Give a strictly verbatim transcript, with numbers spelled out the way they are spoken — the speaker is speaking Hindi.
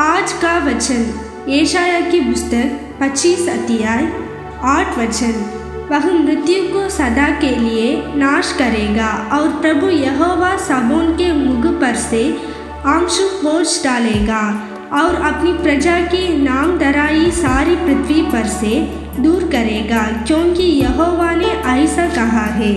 आज का वचन यशाया की पुस्तक पच्चीस अध्याय आठ वचन। वह मृत्यु को सदा के लिए नाश करेगा और प्रभु यहोवा साबोन के मुख पर से आंसू पोंछ डालेगा और अपनी प्रजा की नामधराई सारी पृथ्वी पर से दूर करेगा, क्योंकि यहोवा ने ऐसा कहा है।